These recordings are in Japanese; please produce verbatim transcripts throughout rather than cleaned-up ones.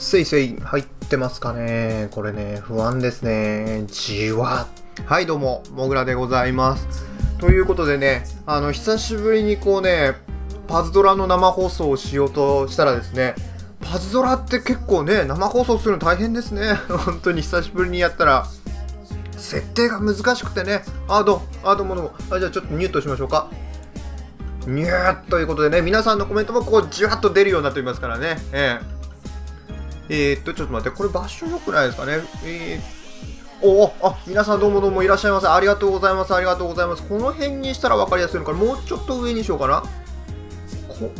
スイスイ入ってますかね。これね、不安ですね。じわ。はい、どうも、もぐらでございます。ということでね、あの、久しぶりにこうね、パズドラの生放送をしようとしたらですね、パズドラって結構ね、生放送するの大変ですね。本当に久しぶりにやったら、設定が難しくてね、あ、どうも、あ、どうもどうも、あ、じゃあちょっとニュートしましょうか。ニューということでね、皆さんのコメントもこう、じわっと出るようになっていますからね。えー、えー、っと、ちょっと待って、これ場所良くないですかね。えーおお、あ、皆さんどうもどうもいらっしゃいませ。ありがとうございます。ありがとうございます。この辺にしたら分かりやすいのかな。もうちょっと上にしようかな。こ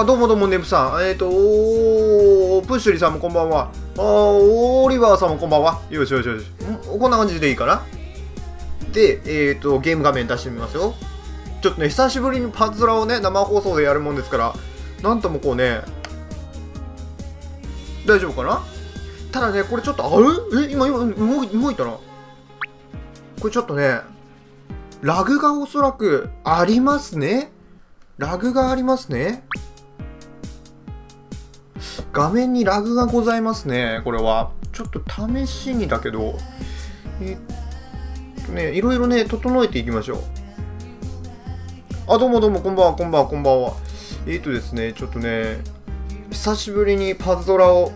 あ、どうもどうも、ネブさん。えっ、ー、と、おー、プッシュリさんもこんばんは。あー、オーリバーさんもこんばんは。よしよしよし。こんな感じでいいかな。で、えっ、ー、と、ゲーム画面出してみますよ。ちょっとね、久しぶりにパズドラをね、生放送でやるもんですから、なんともこうね、大丈夫かな。ただね、これちょっと、あれえ、今、今、動い、動いたな。これちょっとね、ラグがおそらくありますね。ラグがありますね。画面にラグがございますね、これは。ちょっと試しにだけど、えっとね、いろいろね、整えていきましょう。あ、どうもどうも、こんばんは、こんばんは、こんばんは。えっとですね、ちょっとね、久しぶりにパズドラを、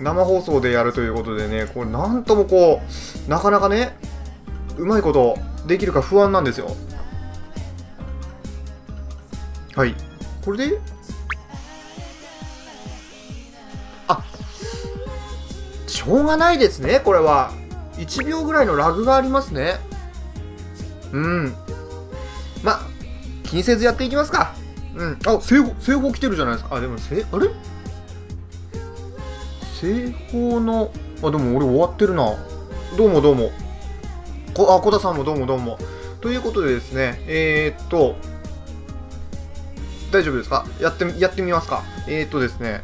生放送でやるということでね、これなんともこう、なかなかね、うまいことできるか不安なんですよ。はい。これであ、しょうがないですね、これは。いちびょうぐらいのラグがありますね。うん。ま、気にせずやっていきますか。うん。あ、正方、正方来てるじゃないですか。あ、でも、せ、あれ製法の、あ、でも俺終わってるな。どうもどうも。こ、あ、小田さんもどうもどうも。ということでですね、えー、っと、大丈夫ですか？やって、やってみますか。えー、っとですね、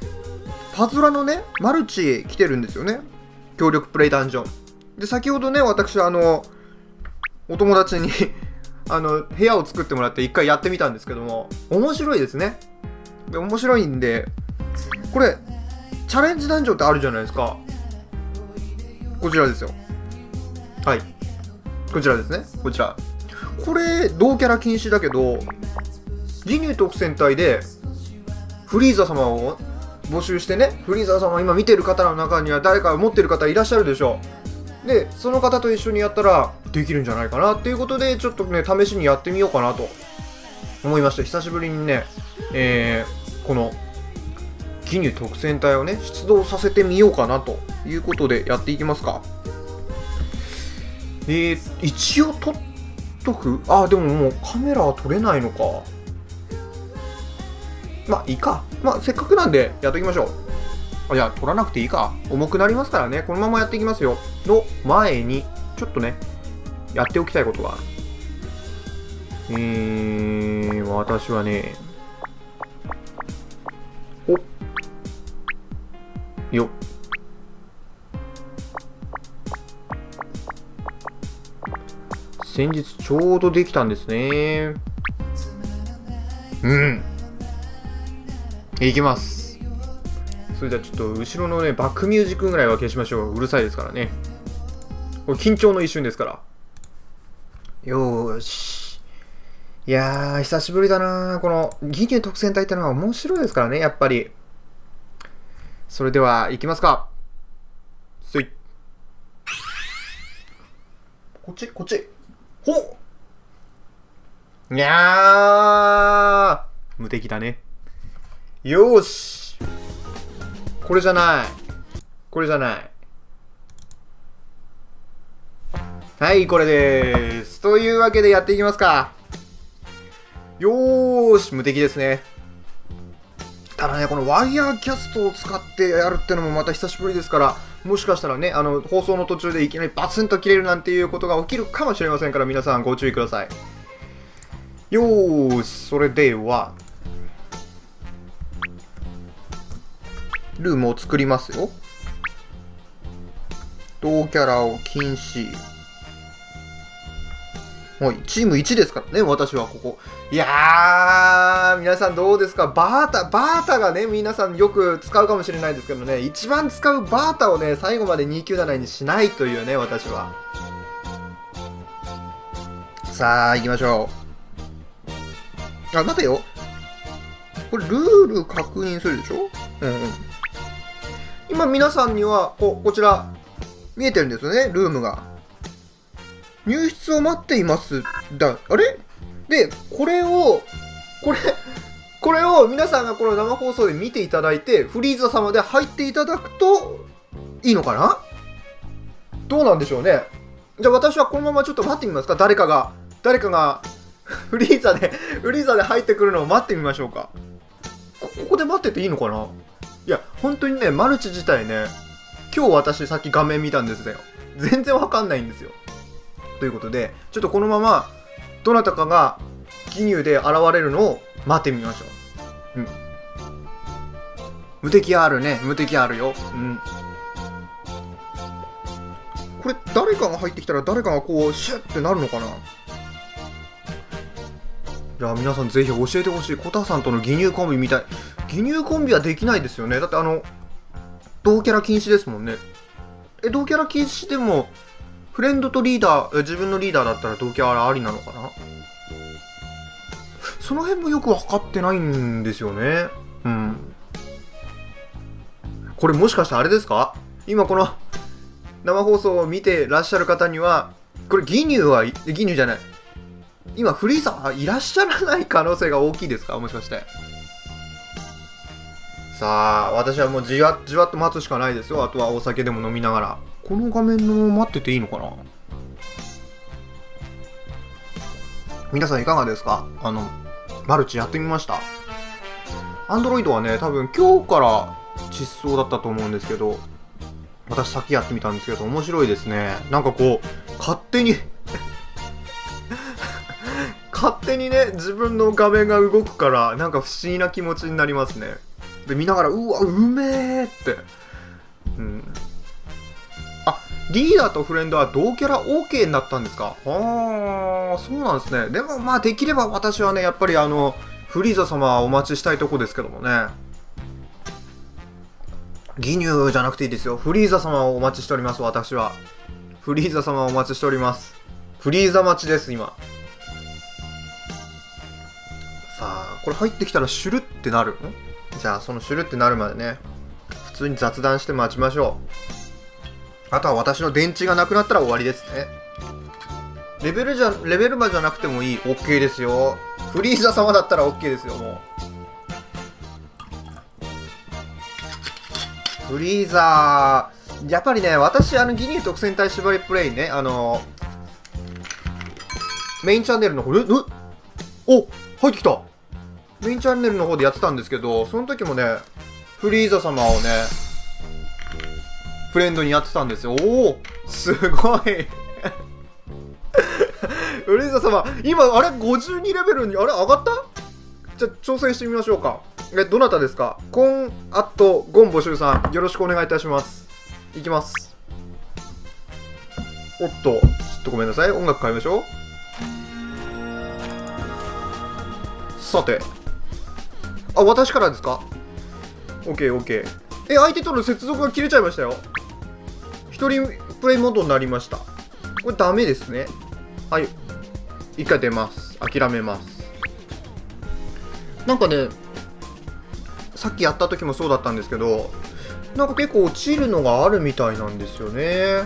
パズドラのね、マルチ来てるんですよね。協力プレイダンジョン。で、先ほどね、私、あの、お友達に、あの、部屋を作ってもらって一回やってみたんですけども、面白いですね。で、面白いんで、これ、チャレンジダンジョンってあるじゃないですか。こちらですよ。はい。こちらですね。こちら。これ、同キャラ禁止だけど、リニュー特戦隊で、フリーザ様を募集してね、フリーザ様今見てる方の中には誰か持ってる方いらっしゃるでしょう。で、その方と一緒にやったら、できるんじゃないかなっていうことで、ちょっとね、試しにやってみようかなと思いました。久しぶりにね、えー、この、ギニュー特戦隊をね、出動させてみようかなということでやっていきますか。えー、一応撮っとく？あ、でももうカメラは撮れないのか。まあいいか。まあせっかくなんでやっときましょう。いや、撮らなくていいか。重くなりますからね。このままやっていきますよ。の前に、ちょっとね、やっておきたいことがある。えー、私はね、おっ。よっ。先日ちょうどできたんですね。うん。いきます。それじゃあちょっと後ろのね、バックミュージックぐらいは消しましょう。うるさいですからね。これ緊張の一瞬ですから。よーし。いやー、久しぶりだなー。この、ギニュー特戦隊ってのは面白いですからね、やっぱり。それでは、行きますか。スイッ。こっちこっち。ほっ、いやー無敵だね。よーし、これじゃない。これじゃない。はい、これでーす。というわけでやっていきますか。よーし、無敵ですね。ただね、このワイヤーキャストを使ってやるってのもまた久しぶりですから、もしかしたらね、あの、放送の途中でいきなりバツンと切れるなんていうことが起きるかもしれませんから、皆さんご注意ください。よーし、それでは、ルームを作りますよ。同キャラを禁止。うはい、チームいちですからね、私はここ。いやー、皆さんどうですか、バータ、バータがね、皆さんよく使うかもしれないですけどね、一番使うバータをね、最後までにきゅうななにしないというね、私は。さあ、行きましょう。あ、待てよ。これ、ルール確認するでしょ、うんうん。今、皆さんには、こ、こちら、見えてるんですよね、ルームが。入室を待っていますだ。あれで、これを、これ、これを皆さんがこの生放送で見ていただいて、フリーザ様で入っていただくといいのかな、どうなんでしょうね。じゃあ私はこのままちょっと待ってみますか、誰かが、誰かがフリーザで、フリーザで入ってくるのを待ってみましょうか。こ、ここで待ってていいのかな。いや、本当にね、マルチ自体ね、今日私さっき画面見たんですよ。全然わかんないんですよ。ということで、ちょっとこのままどなたかが記入で現れるのを待ってみましょう。うん、無敵あるね、無敵あるよ。うん、これ誰かが入ってきたら誰かがこうシュッてなるのかな。じゃあ皆さんぜひ教えてほしい、コタさんとの記入コンビみたい。記入コンビはできないですよね、だってあの同キャラ禁止ですもんね。え、同キャラ禁止でもフレンドとリーダー、自分のリーダーだったら同キャラありなのかな。その辺もよく分かってないんですよね。うん。これもしかしてあれですか、今この生放送を見てらっしゃる方には、これギニューは、ギニューじゃない。今フリーザーはいらっしゃらない可能性が大きいですか、もしかして。さあ、私はもうじわじわっと待つしかないですよ。あとはお酒でも飲みながら。この画面の待ってていいのかな。皆さんいかがですか、あのマルチやってみました。アンドロイドはね、多分今日から実装だったと思うんですけど、私先やってみたんですけど、面白いですね。なんかこう勝手に勝手にね、自分の画面が動くから、なんか不思議な気持ちになりますね。で、見ながら、うわうめえって。うん、リーダーとフレンドは同キャラ OK になったんですか。ああ、そうなんですね。でもまあ、できれば私はね、やっぱりあの、フリーザ様はお待ちしたいとこですけどもね。ギニューじゃなくていいですよ。フリーザ様をお待ちしております、私は。フリーザ様をお待ちしております。フリーザ待ちです、今。さあ、これ入ってきたらシュルってなる。ん？じゃあ、そのシュルってなるまでね、普通に雑談して待ちましょう。あとは私の電池がなくなったら終わりですね。レベルじゃ、レベルまでじゃなくてもいい。OK ですよ。フリーザ様だったら OK ですよ、もう。フリーザー。やっぱりね、私、あの、ギニュー特選隊縛りプレイね、あの、メインチャンネルの方、え、え、お、入ってきた。メインチャンネルの方でやってたんですけど、その時もね、フリーザ様をね、フレンドにやってたんですよ。おお、すごいフリーザ様、今、あれ、ごじゅうにレベルに、あれ、上がった。じゃ、挑戦してみましょうか。え、どなたですか。コンアットゴン募集さん、よろしくお願いいたします。いきます。おっと、ちょっとごめんなさい。音楽変えましょう。さて。あ、私からですか。オッケー、オッケー。え、相手との接続が切れちゃいましたよ。一人プレイモードになりました。これダメですね。はい。一回出ます。諦めます。なんかね、さっきやった時もそうだったんですけど、なんか結構落ちるのがあるみたいなんですよね。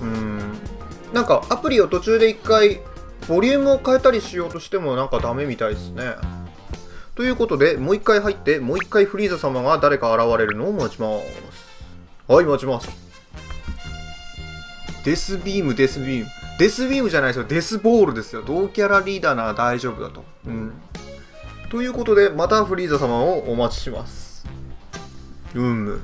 うん。なんかアプリを途中で一回、ボリュームを変えたりしようとしてもなんかダメみたいですね。ということで、もう一回入って、もう一回フリーザ様が誰か現れるのを待ちます。はい、待ちます。デスビーム、デスビーム。デスビームじゃないですよ、デスボールですよ。同キャラリーダーなら大丈夫だと。うん。ということで、またフリーザ様をお待ちします。うむ。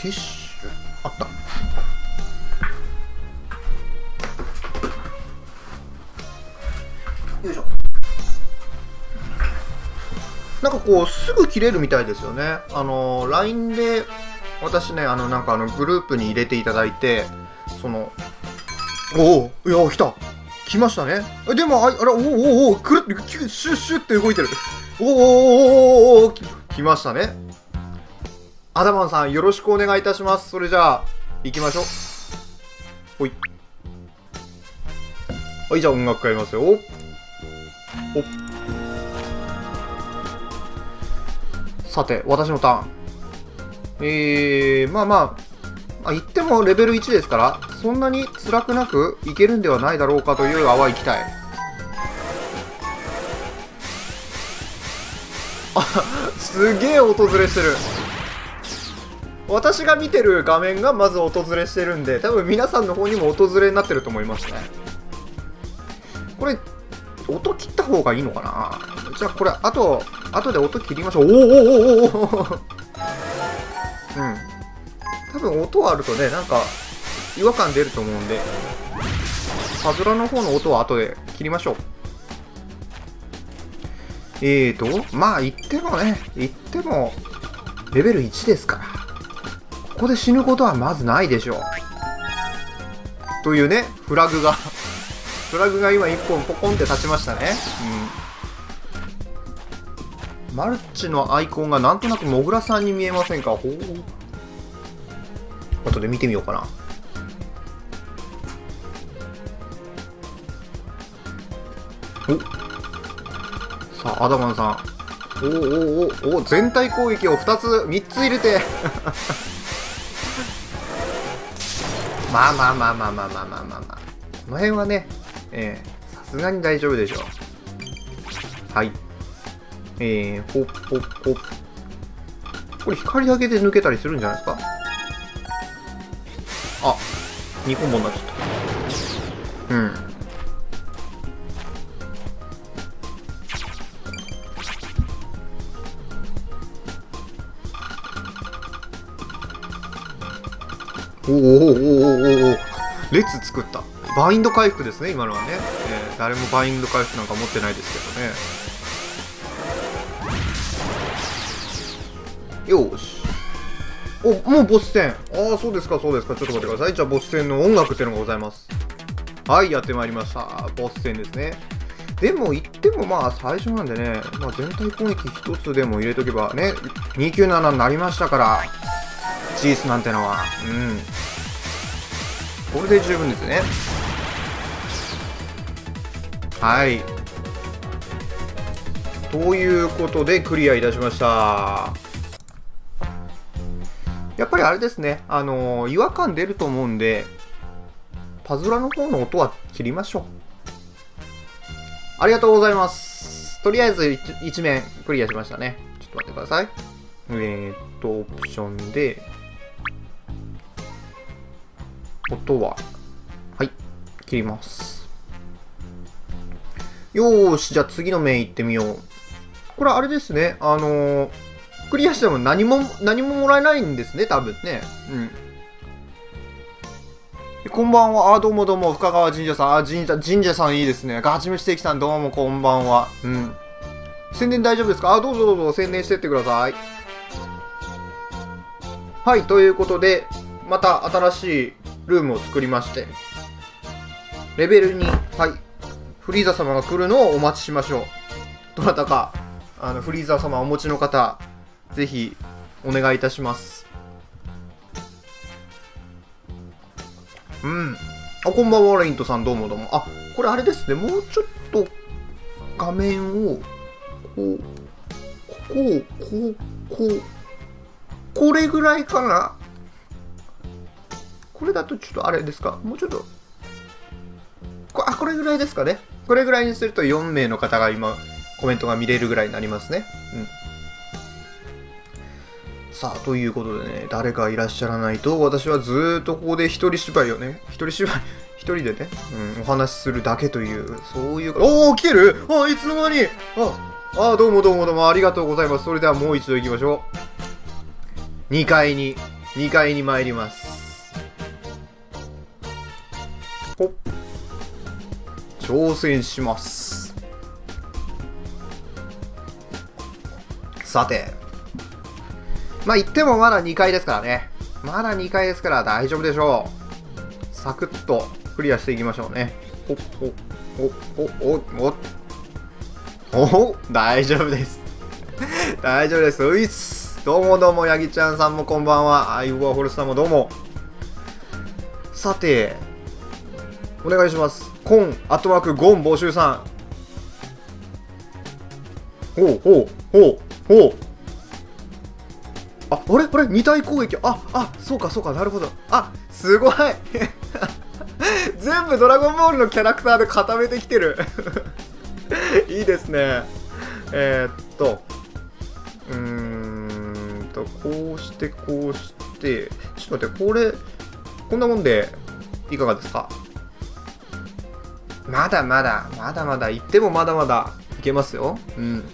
ティッシュ、あった。なんかこうすぐ切れるみたいですよね。あの ライン で私ね、あのなんかあのグループに入れていただいて、そのおお、いや来た、来ましたね。でも あ, あれおおおくるっシュッシュッって動いてる。おおおお来ましたね。アダマンさんよろしくお願いいたします。それじゃあ行きましょう。ほいはい、じゃあ音楽変えますよ。おっさて、私のターン。えー、まあまあ、言ってもレベルいちですから、そんなに辛くなくいけるんではないだろうかという淡い期待。あ、すげえ訪れしてる。私が見てる画面がまず訪れしてるんで、多分皆さんの方にも訪れになってると思いますね。これ、音切った方がいいのかな。じゃあこれ、あと、あとで音切りましょう。おおおおおおうん。多分音あるとね、なんか、違和感出ると思うんで、パズラの方の音は後で切りましょう。えーと、まあ言ってもね、言っても、レベルいちですから。ここで死ぬことはまずないでしょう。というね、フラグが、フラグが今いっぽんポコンって立ちましたね。うん。マルチのアイコンがなんとなくモグラさんに見えませんか。ほう、後で見てみようかな。おさあ、アダマンさん、おおおおお、全体攻撃をふたつみっつ入れてまあまあまあまあまあまあまあまあ、まあ、この辺はね、ええ、さすがに大丈夫でしょう。はい、えー、ほっほっほっ。これ光だけで抜けたりするんじゃないですか。あ、にコンボになっちゃった。うん。おおおおおおお、列作った。バインド回復ですね、今のはね。えー、誰もバインド回復なんか持ってないですけどね。よし。お、もうボス戦。ああ、そうですか、そうですか。ちょっと待ってください。じゃあ、ボス戦の音楽っていうのがございます。はい、やってまいりました。ボス戦ですね。でも、言ってもまあ、最初なんでね、まあ、全体攻撃一つでも入れとけばね、にひゃくきゅうじゅうななになりましたから、ジースなんてのは。うん。これで十分ですね。はい。ということで、クリアいたしました。やっぱりあれですね、あのー、違和感出ると思うんで、パズドラの方の音は切りましょう。ありがとうございます。とりあえず一面クリアしましたね。ちょっと待ってください。えー、っと、オプションで、音は、はい、切ります。よーし、じゃあ次の面行ってみよう。これあれですね、あのー、クリアしても何も、何ももらえないんですね、多分ね。うん。こんばんは。あ、どうもどうも。深川神社さん。あ、神社、神社さんいいですね。ガチムシテキさん、どうもこんばんは。うん。宣伝大丈夫ですか。あ、どうぞどうぞ、宣伝してってください。はい、ということで、また新しいルームを作りまして、レベルに、はい、フリーザ様が来るのをお待ちしましょう。どなたか、あの、フリーザ様をお持ちの方、ぜひお願いいたします。うん。あ、こんばんは、レイントさん、どうもどうも。あ、これあれですね、もうちょっと画面を、こう、こう、こう、こう、これぐらいかな。これだとちょっとあれですか、もうちょっと、こ、あ、これぐらいですかね。これぐらいにするとよん名の方が今、コメントが見れるぐらいになりますね。うん。さあ、ということでね、誰かいらっしゃらないと、私はずーっとここで一人芝居をね、一人芝居、一人でね、うん、お話しするだけという、そういう、おー、来てる。あ、いつの間に。あ、あ、どうもどうもどうも、ありがとうございます。それではもう一度行きましょう。にかいに、にかいに参ります。ほっ。挑戦します。さて。まあ、言ってもまだにかいですからね。まだにかいですから大丈夫でしょう。サクッとクリアしていきましょうね。お、お、お、お、お、お、お、大丈夫です。大丈夫です。ういっす。どうもどうも、ヤギちゃんさんもこんばんは。アイボアホルスさんもどうも。さて、お願いします。コン、アットマーク、ゴン、募集さん。ほうほうほうほう。あ、あれあれ二体攻撃。あ、あ、そうかそうか、なるほど。あ、すごい全部ドラゴンボールのキャラクターで固めてきてるいいですね。えー、っと、うーんと、こうしてこうして、ちょっと待って、これ、こんなもんでいかがですか？まだまだ、まだまだ、言ってもまだまだ。いけますよ。うん。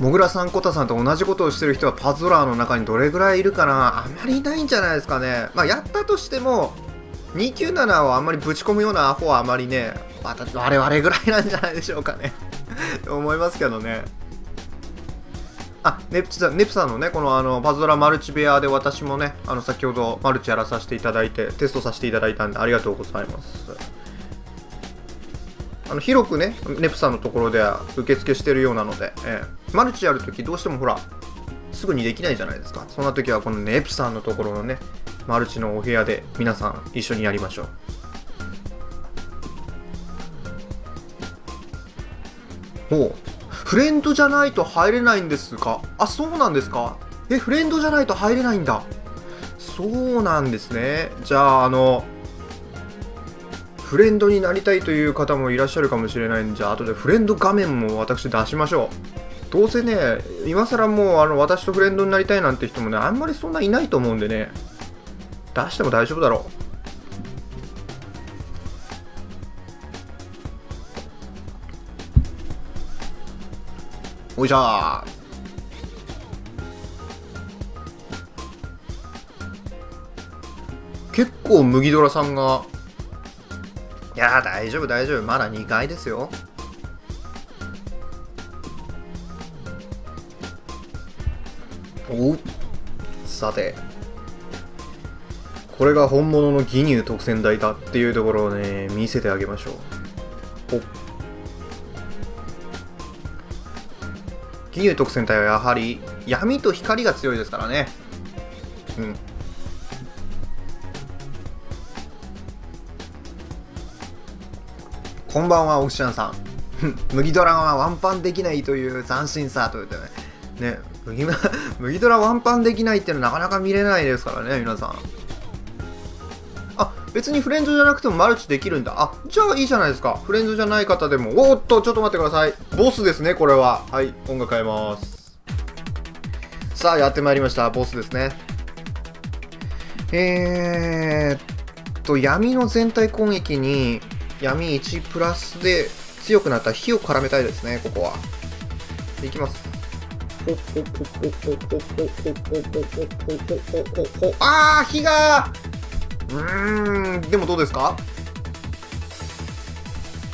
もぐらさん、こたさんと同じことをしてる人はパズドラーの中にどれぐらいいるかな？あまりいないんじゃないですかね。まあ、やったとしてもにひゃくきゅうじゅうななをあんまりぶち込むようなアホはあまりね、ま、た我々ぐらいなんじゃないでしょうかねと思いますけどね。あ、ネプさん、ネプさんのね、このあのパズドラマルチ部屋で私もね、あの先ほどマルチやらさせていただいて、テストさせていただいたんで、ありがとうございます。あの広くね、ネプさんのところでは受付してるようなので、ええ、マルチやるときどうしてもほら、すぐにできないじゃないですか。そんなときはこのネプさんのところのね、マルチのお部屋で皆さん一緒にやりましょう。おう。フレンドじゃないと入れないんですか？あ、そうなんですか？え、フレンドじゃないと入れないんだ。そうなんですね。じゃあ、あの、フレンドになりたいという方もいらっしゃるかもしれないんで、あとでフレンド画面も私出しましょう。どうせね、今更もうあの私とフレンドになりたいなんて人もね、あんまりそんないないと思うんでね、出しても大丈夫だろう。おいしょー。結構麦ドラさんが、いやー大丈夫大丈夫、まだにかいですよ。おう。さて、これが本物のギニュー特選台だっていうところをね、見せてあげましょう。お、ギニュー特選隊はやはり闇と光が強いですからね。うん。こんばんは、オクシャンさん。麦ドラはワンパンできないという斬新さというね。ね、麦、麦ドラワンパンできないってのはなかなか見れないですからね、皆さん。あ、別にフレンドじゃなくてもマルチできるんだ。あ、じゃあいいじゃないですか。フレンドじゃない方でも。おーっと、ちょっと待ってください。ボスですね、これは。はい、音楽変えます。さあ、やってまいりました。ボスですね。えーっと、闇の全体攻撃に闇いちプラスで強くなった火を絡めたいですね、ここは。いきます。あー、火がーうーん、でもどうですか？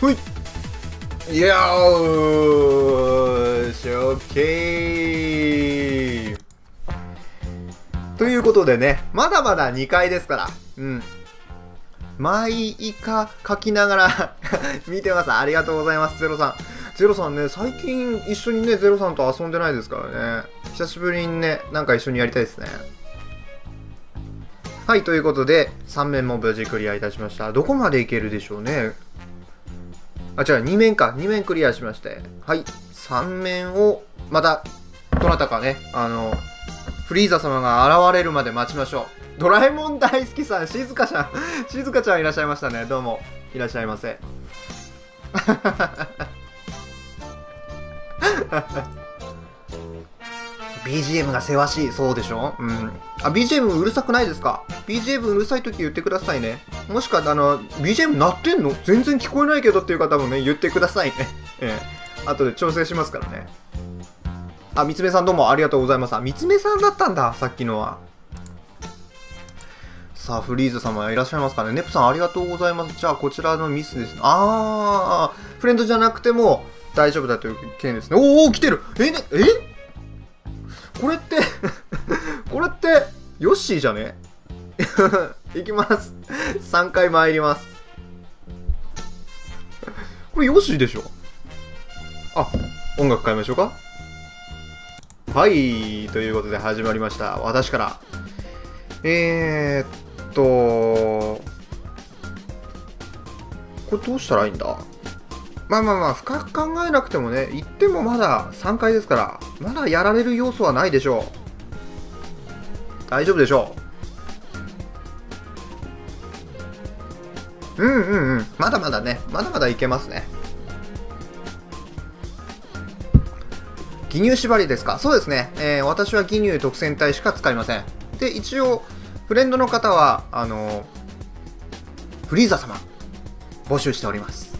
ほい。よーし、オッケー。ということでね、まだまだにかいですから、うん。毎イカ書きながら見てます。ありがとうございます、ゼロさん。ゼロさんね、最近一緒にね、ゼロさんと遊んでないですからね。久しぶりにね、なんか一緒にやりたいですね。はい、ということで、さん面も無事クリアいたしました。どこまでいけるでしょうね。あ、違う、に面か。に面クリアしまして。はい、さん面を、また、どなたかね、あの、フリーザ様が現れるまで待ちましょう。ドラえもん大好きさん、静香ちゃん、静香ちゃんいらっしゃいましたね。どうも、いらっしゃいませ。ビージーエム がせわしい。そうでしょ？うん。あ、ビージーエム うるさくないですか？ ビージーエム うるさいとき言ってくださいね。もしか、あの、ビージーエム 鳴ってんの？全然聞こえないけどっていう方もね、言ってくださいね。ええ。後で調整しますからね。あ、みつめさんどうもありがとうございます。あ、みつめさんだったんだ、さっきのは。さあ、フリーズ様いらっしゃいますかね。ネプさんありがとうございます。じゃあ、こちらのミスですね。あー、フレンドじゃなくても大丈夫だという件ですね。おーおー、来てる。え、ね、えこれって、これって、ヨッシーじゃねいきます。さんかい参ります。これヨッシーでしょ。あ、音楽変えましょうか。はい、ということで始まりました。私から。えーっと、これどうしたらいいんだ。まあまあまあ、深く考えなくてもね、言ってもまださんかいですから、まだやられる要素はないでしょう。大丈夫でしょう。うんうんうん、まだまだね、まだまだいけますね。義乳縛りですか。そうですね、えー、私は義乳特選体しか使いません。で、一応、フレンドの方は、あのー、フリーザ様、募集しております。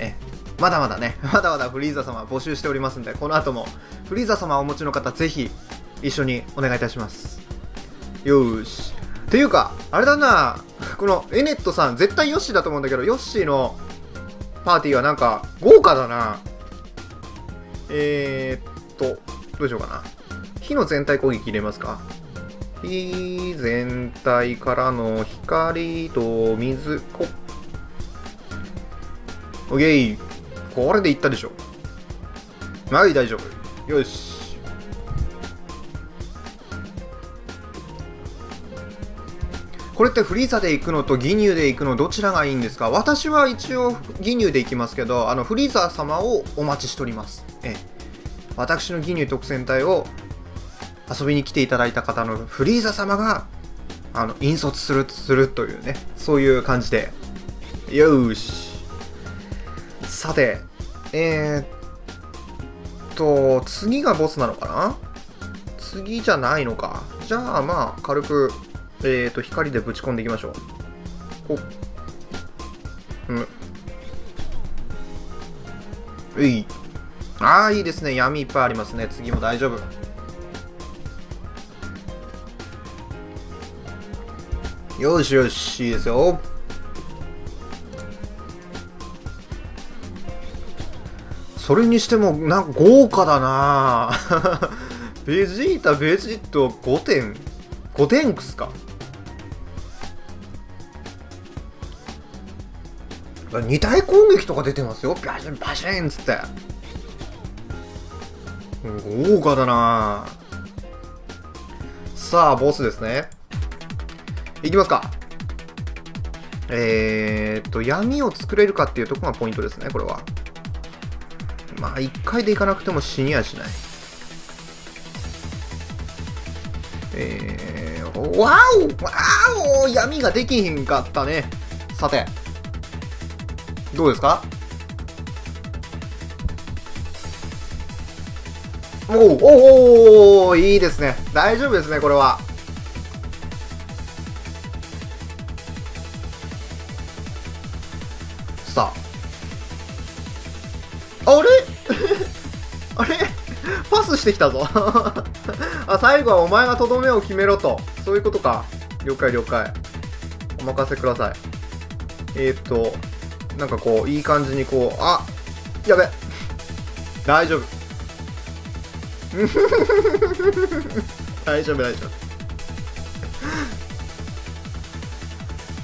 え、まだまだね、まだまだフリーザ様募集しておりますんで、この後も、フリーザ様をお持ちの方、ぜひ、一緒にお願いいたします。よーし。っていうか、あれだな、この、エネットさん、絶対ヨッシーだと思うんだけど、ヨッシーのパーティーはなんか、豪華だな。えーっと、どうしようかな。火の全体攻撃入れますか。火全体からの光と水、こオッケー、これでいったでしょ。はい、大丈夫。よし。これってフリーザで行くのとギニューで行くのどちらがいいんですか？私は一応ギニューで行きますけど、あのフリーザ様をお待ちしております。ええ、私のギニュー特選隊を遊びに来ていただいた方のフリーザ様があの引率するするというね、そういう感じで。よーし。さて、えー、っと、次がボスなのかな？次じゃないのか。じゃあまあ、軽く、えー、っと、光でぶち込んでいきましょう。おっ。うん。うい。ああ、いいですね。闇いっぱいありますね。次も大丈夫。よしよし、いいですよ。それにしてもなんか豪華だなベジータベジットごてんごてんくすか。に体攻撃とか出てますよ。バシンバシンっつって、豪華だな。さあボスですね、いきますか。えーっと、闇を作れるかっていうところがポイントですね、これは。まあ、いっかいでいかなくても死にはしない。えー、わおわお、闇ができひんかったね。さて、どうですか？おおおお、いいですね。大丈夫ですね、これは。さあ、あれあれパスしてきたぞあ、最後はお前がとどめを決めろと、そういうことか。了解了解、お任せください。えー、っとなんかこういい感じにこう、あ、やべ大丈夫大丈夫大丈夫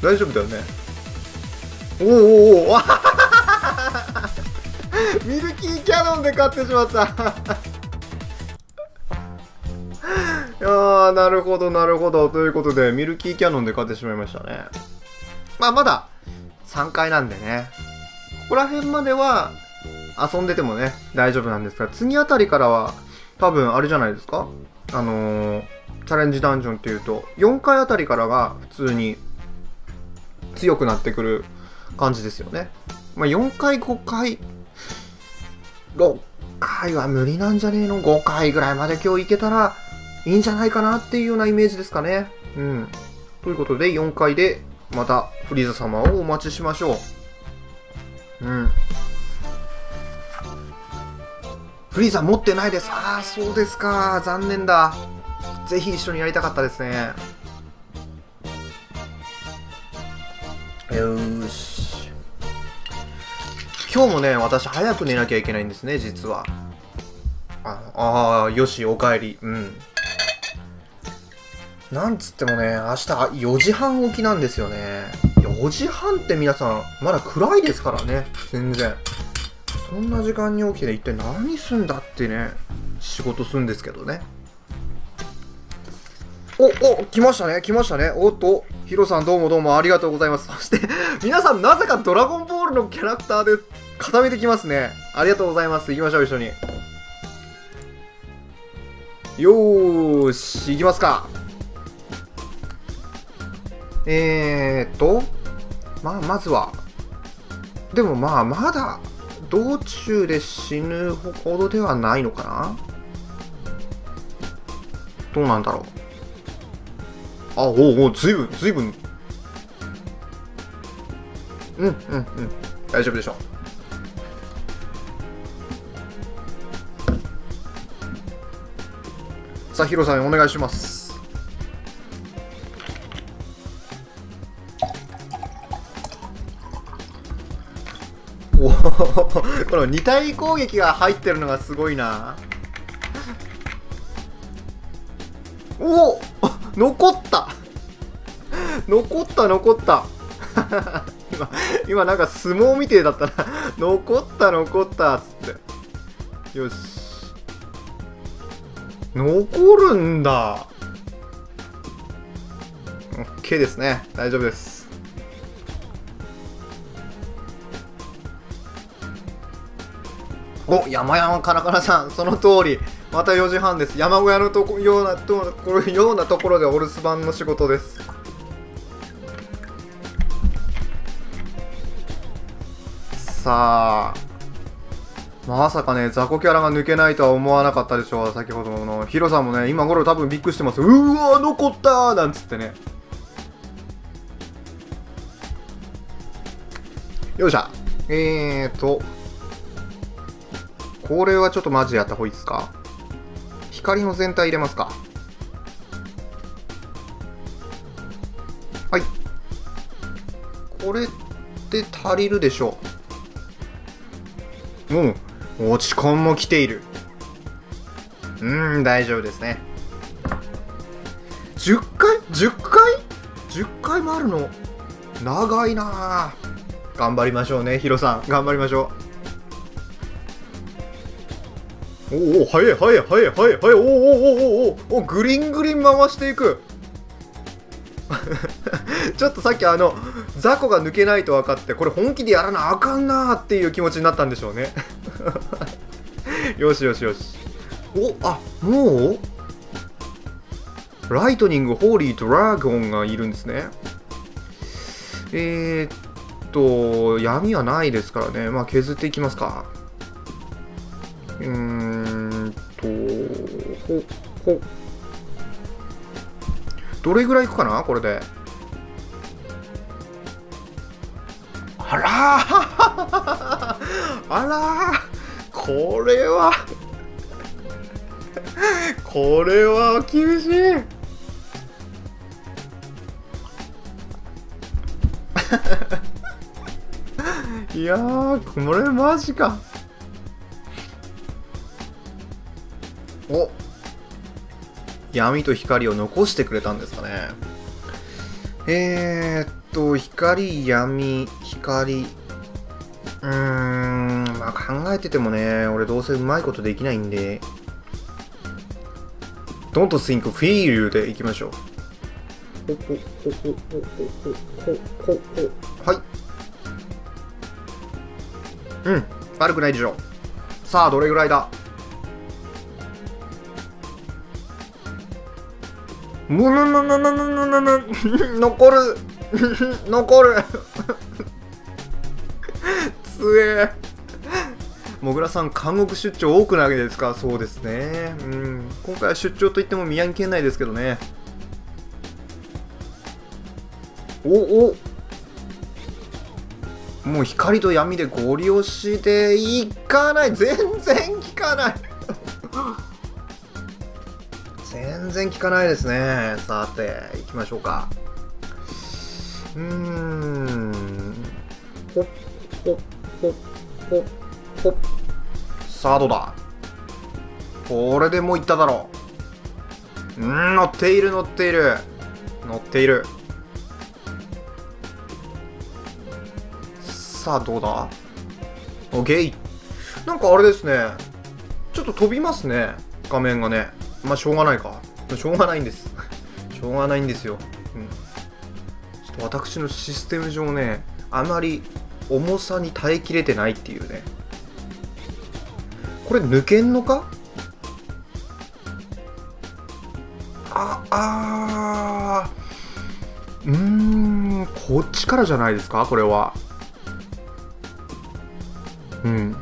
大丈夫だよね。おーおーおーミルキーキャノンで勝ってしまったいやー、なるほどなるほど。ということでミルキーキャノンで勝ってしまいましたね。まあまださんかいなんでね、ここら辺までは遊んでてもね大丈夫なんですが、次あたりからは多分あれじゃないですか、あのー、チャレンジダンジョンっていうとよんかいあたりからが普通に強くなってくる感じですよね。まあ、よんかいごかいろっかいは無理なんじゃねえの。ごかいぐらいまで今日いけたらいいんじゃないかなっていうようなイメージですかね。うん、ということでよんかいでまたフリーザ様をお待ちしましょう。うん、フリーザ持ってないです。ああ、そうですか、残念だ。ぜひ一緒にやりたかったですね。よーし。今日もね、私早く寝なきゃいけないんですね、実は。ああー、よし、おかえり。うん。なんつってもね、明日よじはん起きなんですよね。よじはんって皆さん、まだ暗いですからね、全然。そんな時間に起きて、ね、一体何すんだってね、仕事するんですけどね。お、お、来ましたね、来ましたね。おっと、ヒロさんどうもどうもありがとうございます。そして、皆さんなぜかドラゴンボールのキャラクターで固めてきますね。ありがとうございます。行きましょう、一緒に。よーし、行きますか。えーと、まあ、まずは、でもまあ、まだ、道中で死ぬほどではないのかな？どうなんだろう。あ、おうおう、ずいぶん、ずいぶん。うん、うん、うん。大丈夫でしょう。さあ、ヒロさん、お願いします。おこのに体攻撃が入ってるのがすごいな。おお残った残った残った今、今なんか相撲みてえだったな。残った残ったっつって。よし。残るんだ。OK ですね。大丈夫です。お、山々カナカナさん、その通り。またよじはんです。山小屋のとこようなところようなところでお留守番の仕事です。さあ、まさかね、雑魚キャラが抜けないとは思わなかったでしょう。先ほどのヒロさんもね、今頃多分びっくりしてます。うーわー、残ったーなんつってね。よいしょ。えーと。これはちょっとマジでやった方がいいですか？光の全体入れますか？はい。これって足りるでしょう。もう、落ち込んも来ている。うーん、大丈夫ですね。じゅっかい ?じゅっかい ?じゅっかいもあるの。長いなぁ。頑張りましょうね、ヒロさん。頑張りましょう。おお、早い早い早い早い早い、おおおおおお、グリングリン回していくちょっとさっきあの雑魚が抜けないと分かって、これ本気でやらなあかんなーっていう気持ちになったんでしょうねよしよしよし。お、あ、もうライトニング、ホーリードラゴンがいるんですね。えー、っと闇はないですからね。まあ削っていきますか。うーんと、ほ、ほ。どれぐらいいくかなこれで。あらーあらー、これは、これは厳しいいやー、これマジか。お、闇と光を残してくれたんですかね。えー、っと光、闇、光、うーん、まあ考えててもね、俺どうせうまいことできないんで、Don't think feel でいきましょう。はい。うん、悪くないでしょ。さあどれぐらいだ。ものののののののの残る残るつえ。もぐらさん、韓国出張多くないですか？そうですね。うん、今回は出張といっても宮城県内ですけどね。おお、もう光と闇でご利用していかない。全然効かない全然効かないですね。さて、行きましょうか。うーん。ほっほっほっほっほっ。さあどうだ、これでもういっただろう。ん、乗っている乗っている乗っている。さあどうだ、オッケー。なんかあれですね、ちょっと飛びますね、画面がね。まあしょうがないか、しょうがないんですしょうがないんですよ、うん、ちょっと私のシステム上ね、あまり重さに耐えきれてないっていうね。これ抜けんのか。ああー、うーん、こっちからじゃないですかこれは。うん、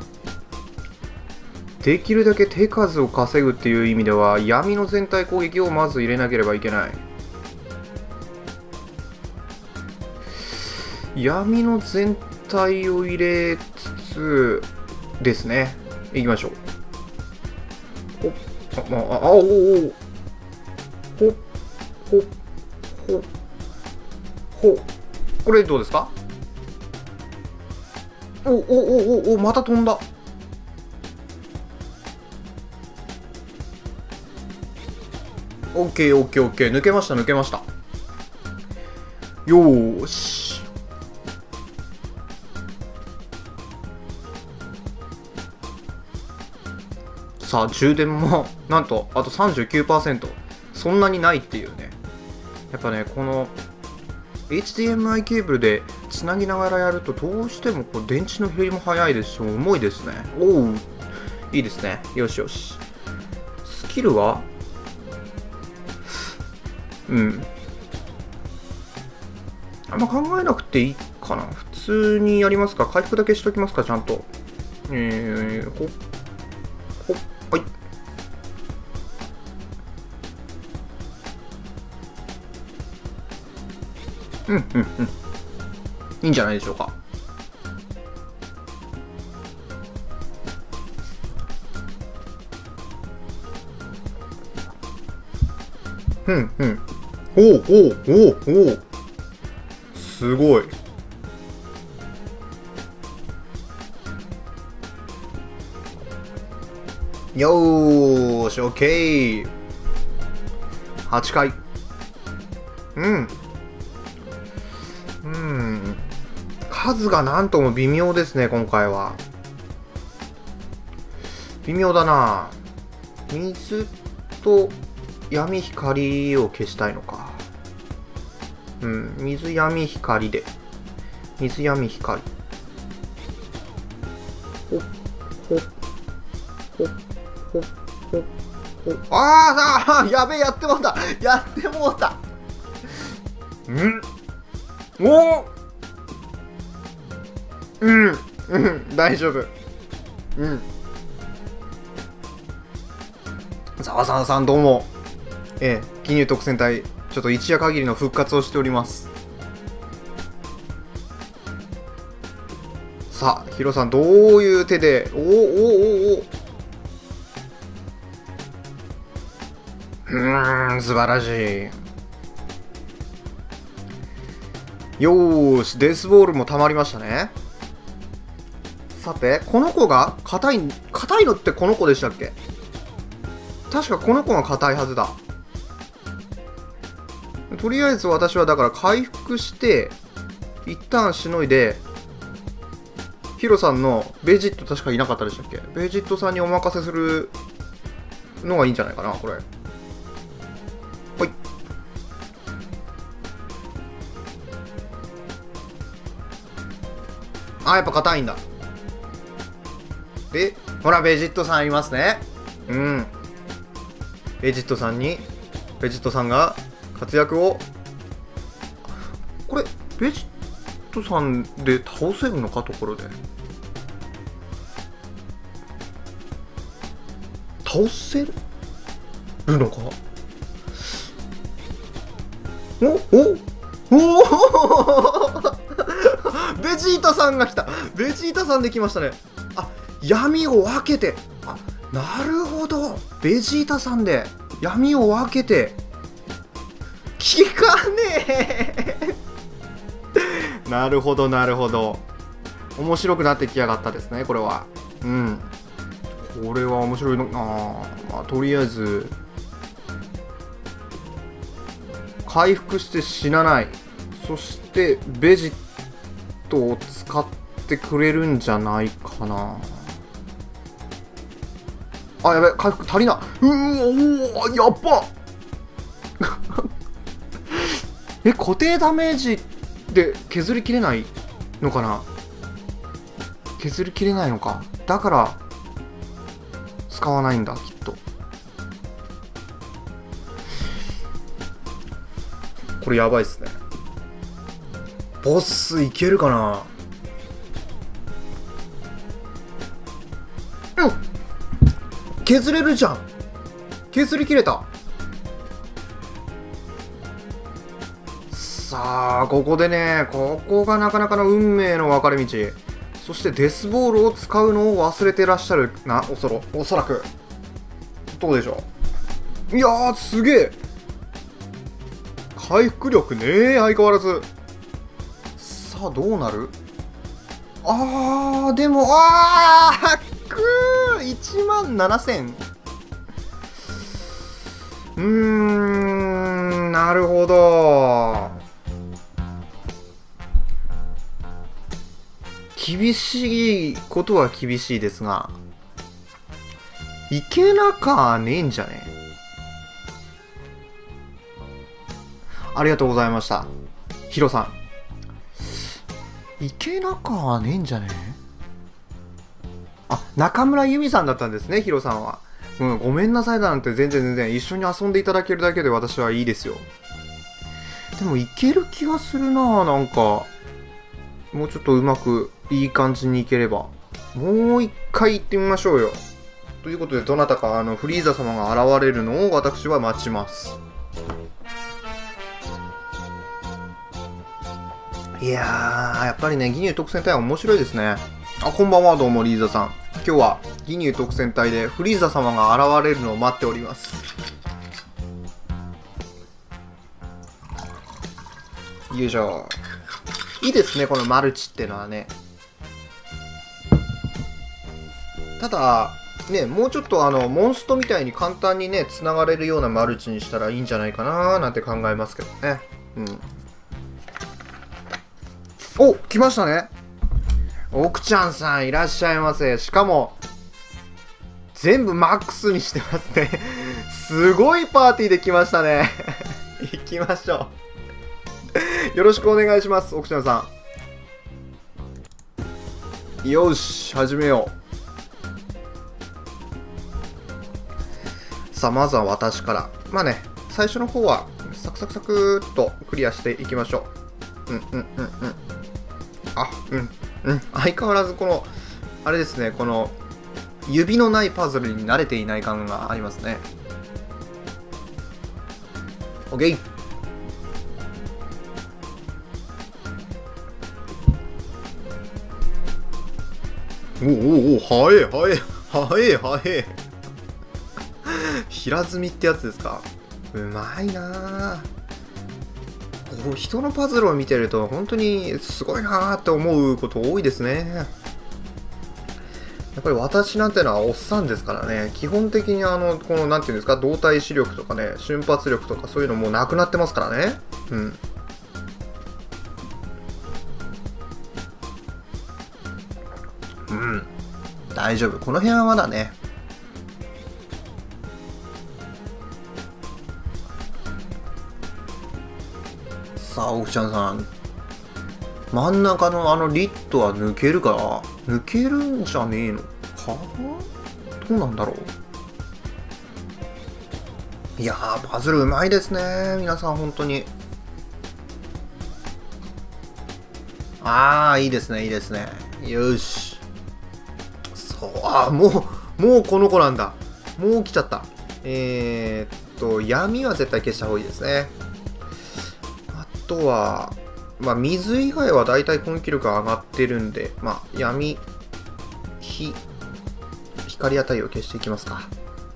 できるだけ手数を稼ぐっていう意味では、闇の全体攻撃をまず入れなければいけない。闇の全体を入れつつですね、いきましょう。おっ、ああ、おおお、ほっほっほっほっ。これどうですか。おおおおお、また飛んだ。オッケーオッケーオッケー、抜けました抜けました。よーし、さあ充電もなんとあと さんじゅうきゅうパーセント、 そんなにないっていうね。やっぱね、この エイチディーエムアイ ケーブルでつなぎながらやると、どうしてもこう電池の減りも早いですし、重いですね。おお、いいですね。よしよし。スキルはうん、あんま考えなくていいかな、普通にやりますか。回復だけしときますか、ちゃんと。えー、ほっほっ、はい。うんうんうん、いいんじゃないでしょうか。うんうん、おおおおお、すごい。よーし、オッケー。はちかい。うんうん、数がなんとも微妙ですね、今回は。微妙だな。水と闇光を消したいのか。うん、水闇光で。水闇光。ほっほっほっほっほっほっ。あーあー、やべえ、やってもうたやってもうたうん、おお、うんうん、大丈夫。うん。ざわざわさん、どうも。ええ、金融特戦隊、ちょっと一夜限りの復活をしております。さあヒロさん、どういう手で。おおおおお、うん、素晴らしい。よーし、デスボールもたまりましたね。さて、この子が硬い硬いのってこの子でしたっけ。確かこの子が硬いはずだ。とりあえず私はだから回復して一旦しのいで、ヒロさんのベジット、確かいなかったでしたっけ。ベジットさんにお任せするのがいいんじゃないかな、これ。はい、あ、やっぱ硬いんだ。でほら、ベジットさんいますね。うん、ベジットさんに、ベジットさんが活躍を。これベジットさんで倒せるのか、ところで倒せるのか。おおおベジータさんが来た。ベジータさんで来ましたね。あ、闇を分けて。あ、なるほど、ベジータさんで闇を分けて。効かねえなるほどなるほど。面白くなってきやがったですね、これは。うん。これは面白いのかな。まあ、とりあえず、回復して死なない。そして、ベジットを使ってくれるんじゃないかな。あ、やべえ、回復足りない。うーおー、やっばえ、固定ダメージで削りきれないのかな。削りきれないのか。だから、使わないんだ、きっと。これやばいっすね。ボスいけるかな。うん、削れるじゃん。削りきれた。さあ、ここでね、ここがなかなかの運命の分かれ道。そしてデスボールを使うのを忘れてらっしゃるな、おそろおそらく。どうでしょう。いやー、すげえ回復力ねー、相変わらず。さあ、どうなる。あー、でも、あーくー、いちまんななせん。うーん、なるほど。厳しいことは厳しいですが、いけなかねえんじゃねえ。ありがとうございました、ヒロさん。いけなかねえんじゃねえ。あ、中村由美さんだったんですね、ヒロさんは。うん、ごめんなさいだなんて、全然全然。一緒に遊んでいただけるだけで私はいいですよ。でもいける気がするな。なんかもうちょっとうまくいい感じにいければ、もう一回行ってみましょうよ。ということで、どなたかあのフリーザ様が現れるのを私は待ちます。いやー、やっぱりね、ギニュー特戦隊は面白いですね。あ、こんばんは、どうも、リーザさん。今日はギニュー特戦隊でフリーザ様が現れるのを待っております。よいしょ。いいですね、このマルチってのはね。ただね、もうちょっとあのモンストみたいに簡単にねつながれるようなマルチにしたらいいんじゃないかなーなんて考えますけどね。うん。お、来ましたね。奥ちゃんさん、いらっしゃいませ。しかも、全部マックスにしてますね。すごいパーティーで来ましたね。行きましょう。よろしくお願いします、奥ちゃんさん。よし、始めよう。さあ、まずは私から。まあね、最初の方は、サクサクサクっとクリアしていきましょう。うんうんうんうん。あ、うん。うん、相変わらずこのあれですね、この指のないパズルに慣れていない感がありますね。 OK。 おおお、早え早え早え早え平積みってやつですか。うまいな。人のパズルを見てると本当にすごいなーって思うこと多いですね。やっぱり私なんてのはおっさんですからね、基本的にあのこのなんていうんですか、動体視力とかね、瞬発力とかそういうのもうなくなってますからね。うん。うん、大丈夫。この辺はまだね。さあ、奥ちゃんさん、真ん中のあのリットは抜けるかな。抜けるんじゃねえのか。どうなんだろう。いやー、パズルうまいですね、皆さん本当に。ああ、いいですね、いいですね。よし。そう、あ、もうもうこの子なんだ。もう来ちゃった。えー、っと闇は絶対消した方がいいですね。あとは、まあ、水以外はだいたい攻撃力が上がってるんで、まあ、闇、火、光あたりを消していきますか。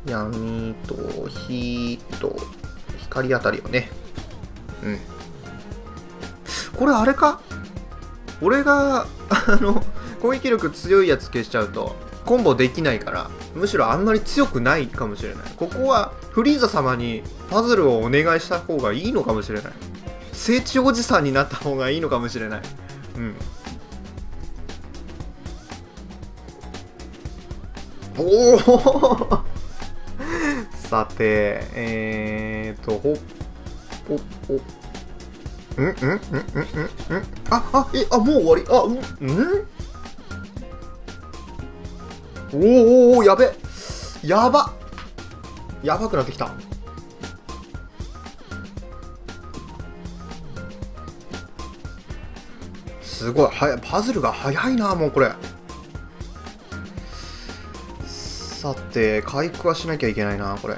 闇と火と光あたりをね。うん。これあれか、俺が、あの、攻撃力強いやつ消しちゃうとコンボできないから、むしろあんまり強くないかもしれない。ここはフリーザ様にパズルをお願いした方がいいのかもしれない。聖地おじさんになった方がいいのかもしれない。うん。おおさて、えーと、ほっ、ほっ、ほっ。んんんんんんんあ、あ、え、あ、もう終わり。あ、うんんおーおー、やべやばやばくなってきた。すごいはやパズルが早いな。もうこれさて回復はしなきゃいけないなこれ。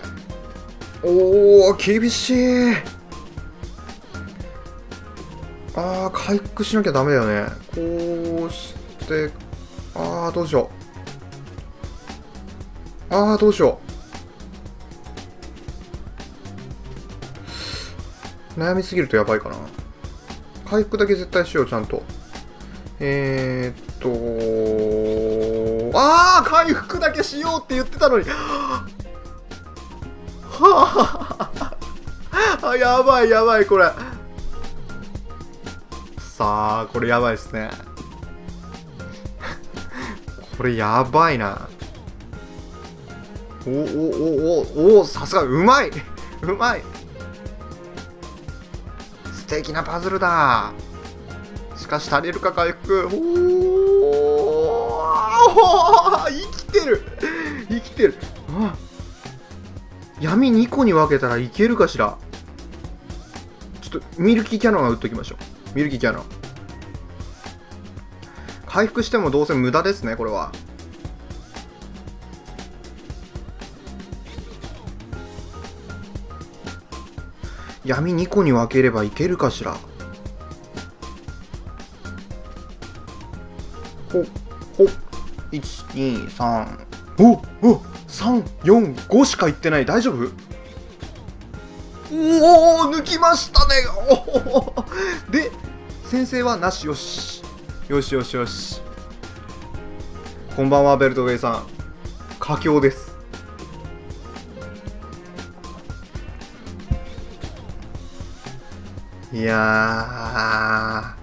おお厳しい。ああ回復しなきゃダメだよね。こうしてああどうしようあーどうしよう。悩みすぎるとやばいかな。回復だけ絶対しようちゃんと。えー、っとああ回復だけしようって言ってたのにはあやばいやばいこれ。さあこれやばいっすね。これやばいな。おおおおおおさすがうまい。うまい素敵なパズルだ。しかし足りるか回復。おお生きてる生きてる。あ闇にこに分けたらいけるかしら。ちょっとミルキーキャノンは打っときましょう。ミルキーキャノン回復してもどうせ無駄ですねこれは。闇にこに分ければいけるかしら。ほっほっいちにさんおっおっさんよんごしかいってない。大丈夫。おお抜きましたね。おおで先生はなし。よしよしよしよし。こんばんはベルトウェイさん。佳境です。いや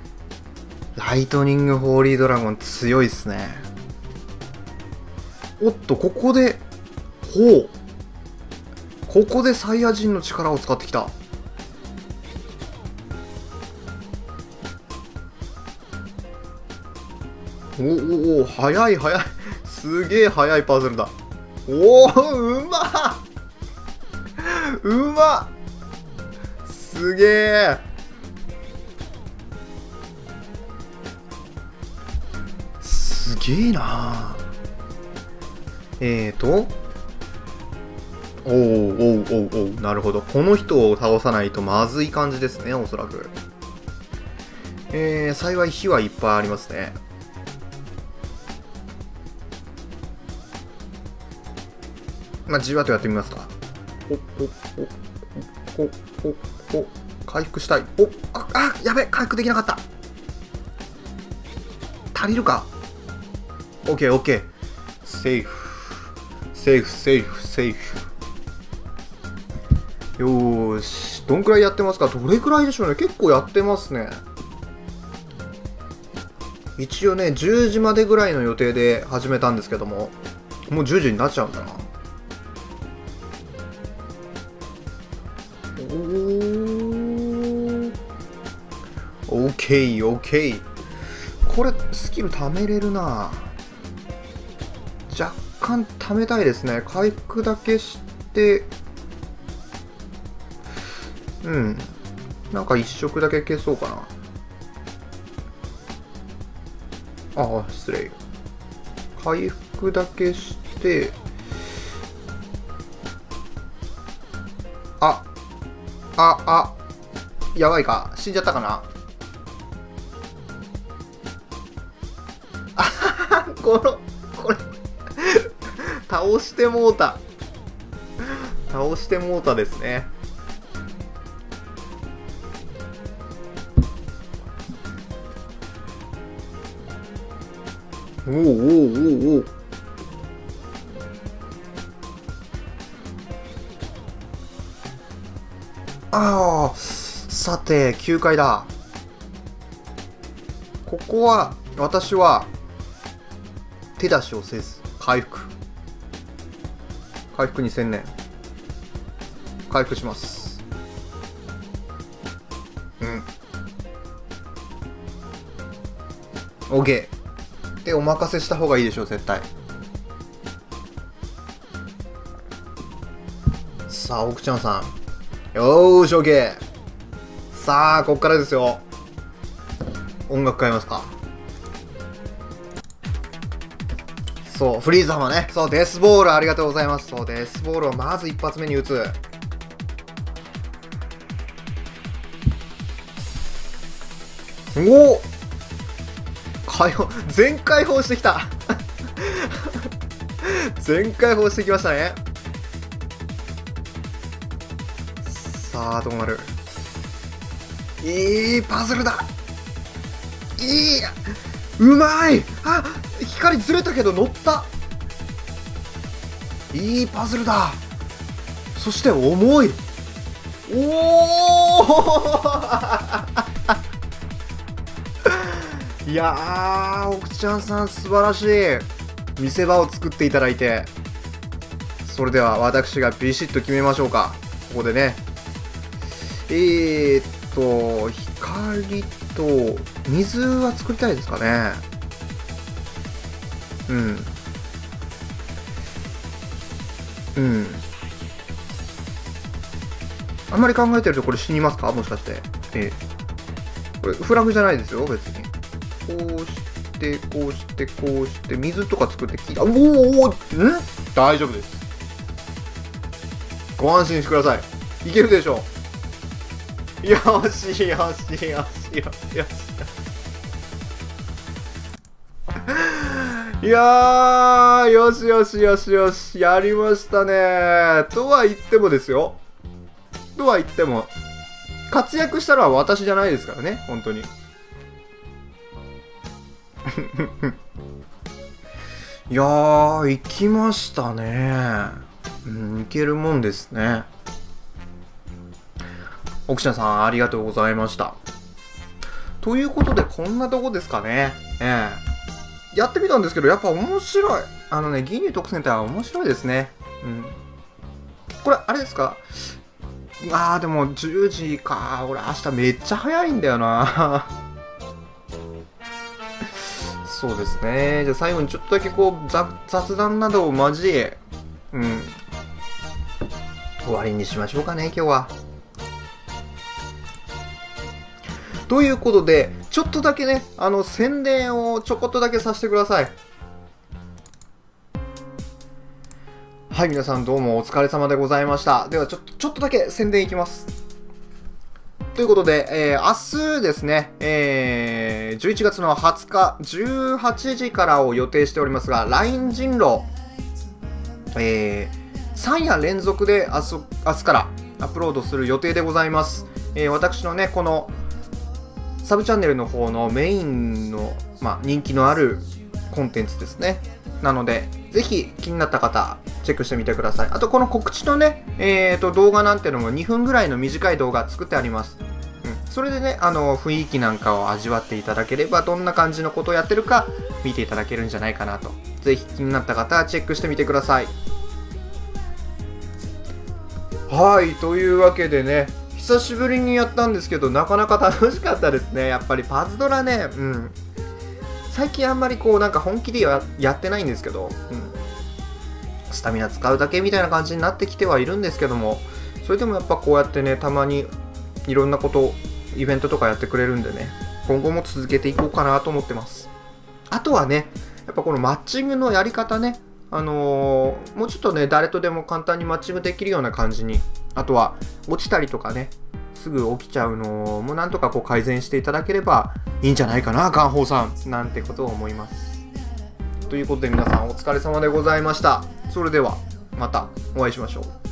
ーライトニングホーリードラゴン強いっすね。おっとここでほうここでサイヤ人の力を使ってきた。おおお早い早いすげえ早いパズルだ。おおうまっうまっすげえすげえな。えーとおうおうおうおうなるほど。この人を倒さないとまずい感じですねおそらく。えー、幸い火はいっぱいありますね。まあじわっとやってみますか。おっおっおっおお回復したい。おっああやべ回復できなかった。足りるか。オッケーオッケーセーフセーフセーフセーフ。よーしどんくらいやってますか。どれくらいでしょうね。結構やってますね。一応ねじゅうじまでぐらいの予定で始めたんですけどももうじゅうじになっちゃうんだな。おおオッケーオッケー。これスキル貯めれるな。若干貯めたいですね。回復だけしてうんなんか一色だけ消そうかな。ああ失礼。回復だけしてあああやばいか死んじゃったかな。あこのこれ倒してもうた倒してもうたですね。おおおおお。ああ、さてきゅうかいだ。ここは私は手出しをせず回復、回復に専念、回復します。うん、 OK でお任せした方がいいでしょう絶対。さあ奥ちゃんさん、よーし OK。 さあここからですよ。音楽変えますか。そう、フリーザ様ね。そう、デスボールありがとうございます。そう、デスボールをまず一発目に打つ。おお、解放、全開放してきた全開放してきましたね。さあどうなる。いいパズルだ。いいうまい。あ、光ずれたけど乗った。いいパズルだ。そして重い。おおいやー、奥ちゃんさん素晴らしい見せ場を作っていただいて。それでは私がビシッと決めましょうか。ここでね、えー、っと光と水は作りたいですかね。うんうん、あんまり考えてるとこれ死にますか、もしかして。ええ、これフラグじゃないですよ別に。こうしてこうしてこうして水とか作ってきた。おーおー、ん、大丈夫です。ご安心してください。いけるでしょう。よしよしよしよしよし。いやー、よしよしよしよし、やりましたね。とは言ってもですよ。とは言っても、活躍したのは私じゃないですからね、本当に。いやー、行きましたね。うん、行けるもんですね。奥ちゃんさん、ありがとうございました。ということで、こんなとこですかね。ええ。やってみたんですけど、やっぱ面白い。あのね、ギーニュ特選隊は面白いですね。うん。これ、あれですか？あー、でもじゅうじか。俺、明日めっちゃ早いんだよな。そうですね。じゃあ最後にちょっとだけこう、雑談などを交え、うん。終わりにしましょうかね、今日は。ということで、ちょっとだけね、あの、宣伝をちょこっとだけさせてください。はい、皆さんどうもお疲れ様でございました。では、ちょっと、ちょっとだけ宣伝いきます。ということで、えー、明日ですね、えー、じゅういちがつのはつか、じゅうはちじからを予定しておりますが、ライン 人狼、えー、さん夜連続で明日、明日からアップロードする予定でございます。えー、私のね、この、サブチャンネルの方のメインの、まあ、人気のあるコンテンツですね。なので、ぜひ気になった方、チェックしてみてください。あと、この告知のね、えーと、動画なんてのもにふんぐらいの短い動画作ってあります。うん、それでね、あの、雰囲気なんかを味わっていただければ、どんな感じのことをやってるか、見ていただけるんじゃないかなと。ぜひ気になった方、チェックしてみてください。はい、というわけでね、久しぶりにやったんですけど、なかなか楽しかったですね。やっぱりパズドラね、うん。最近あんまりこう、なんか本気で や, やってないんですけど、うん。スタミナ使うだけみたいな感じになってきてはいるんですけども、それでもやっぱこうやってね、たまにいろんなこと、イベントとかやってくれるんでね、今後も続けていこうかなと思ってます。あとはね、やっぱこのマッチングのやり方ね、あのー、もうちょっとね、誰とでも簡単にマッチングできるような感じに、あとは落ちたりとかね、すぐ起きちゃうのもなんとかこう改善していただければいいんじゃないかな、ガンホーさんなんてことを思います。ということで皆さんお疲れ様でございました。それではまたお会いしましょう。